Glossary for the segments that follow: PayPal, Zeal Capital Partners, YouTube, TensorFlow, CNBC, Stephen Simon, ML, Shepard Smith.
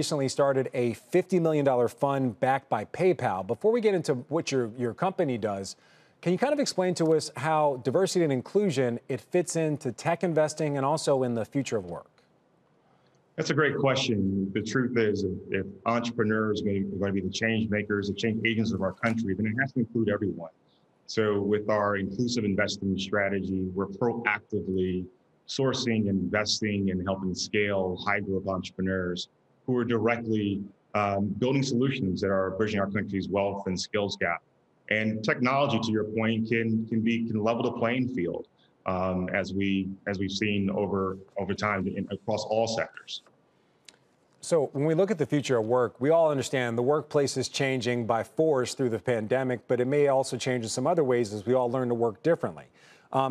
recently started a $50 million fund backed by PayPal. Before we get into what your company does, can you kind of explain to us how diversity and inclusion, it fits into tech investing and also in the future of work? That's a great question. The truth is, if entrepreneurs are going to be the change makers, the change agents of our country, then it has to include everyone. So with our inclusive investing strategy, we're proactively sourcing, investing, and helping scale high-growth entrepreneurs who are directly building solutions that are bridging our country's wealth and skills gap. And technology, to your point, can level the playing field, as we've seen over time across all sectors. So when we look at the future of work, we all understand the workplace is changing by force through the pandemic, but it may also change in some other ways as we all learn to work differently.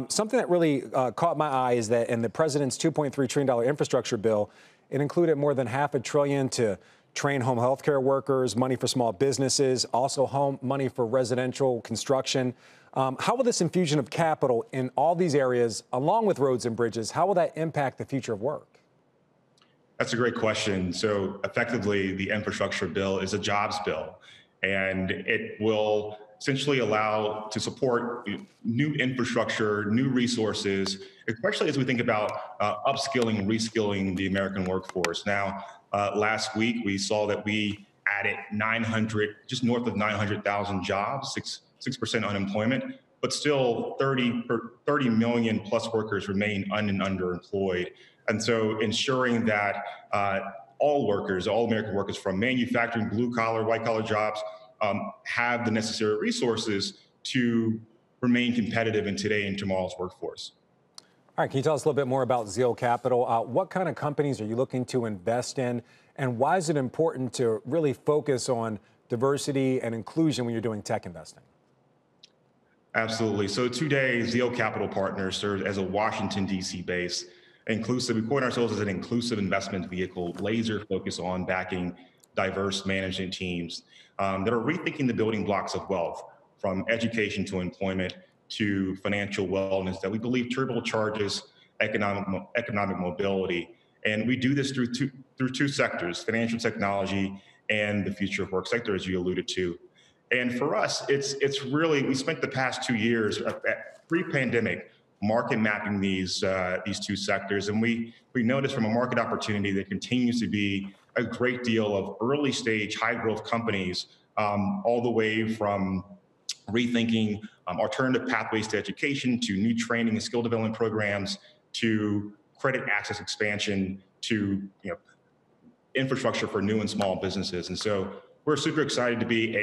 Something that really caught my eye is that in the president's $2.3 trillion infrastructure bill, it included more than $500 billion to train home health care workers, money for small businesses, also home money for residential construction. How will this infusion of capital in all these areas, along with roads and bridges, how will that impact the future of work? That's a great question. So effectively, the infrastructure bill is a jobs bill, and it will essentially allow to support new infrastructure, new resources, especially as we think about upskilling and reskilling the American workforce. Now, last week, we saw that we added just north of 900,000 jobs, 6% unemployment, but still 30 million plus workers remain underemployed. And so ensuring that all American workers from manufacturing, blue collar, white collar jobs have the necessary resources to remain competitive in today and tomorrow's workforce. All right, can you tell us a little bit more about Zeal Capital? What kind of companies are you looking to invest in, and why is it important to really focus on diversity and inclusion when you're doing tech investing? Absolutely. So today, Zeal Capital Partners serves as a Washington, D.C. base. We coin ourselves as an inclusive investment vehicle, laser focus on backing diverse management teams that are rethinking the building blocks of wealth, from education to employment, to financial wellness, that we believe turbocharges economic mobility. And we do this through two sectors, financial technology and the future of work sector, as you alluded to. And for us, it's really, we spent the past 2 years pre-pandemic market mapping these two sectors. And we noticed from a market opportunity that continues to be a great deal of early stage, high growth companies, all the way from rethinking alternative pathways to education, to new training and skill development programs, to credit access expansion, to infrastructure for new and small businesses. And so we're super excited to be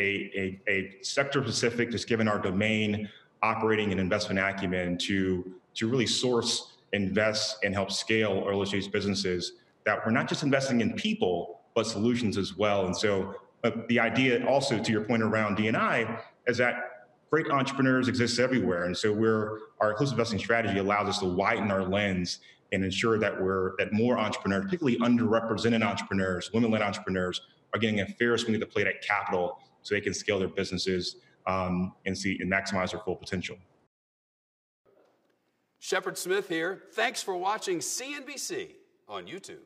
a sector specific, just given our domain, operating and investment acumen, to really source, invest, and help scale early stage businesses that we're not just investing in people, but solutions as well. And so the idea also, to your point around D&I, is that great entrepreneurs exist everywhere. And so our inclusive investing strategy allows us to widen our lens and ensure that more entrepreneurs, particularly underrepresented entrepreneurs, women-led entrepreneurs, are getting a fair swing at the plate at capital so they can scale their businesses and maximize their full potential. Shepard Smith here. Thanks for watching CNBC on YouTube.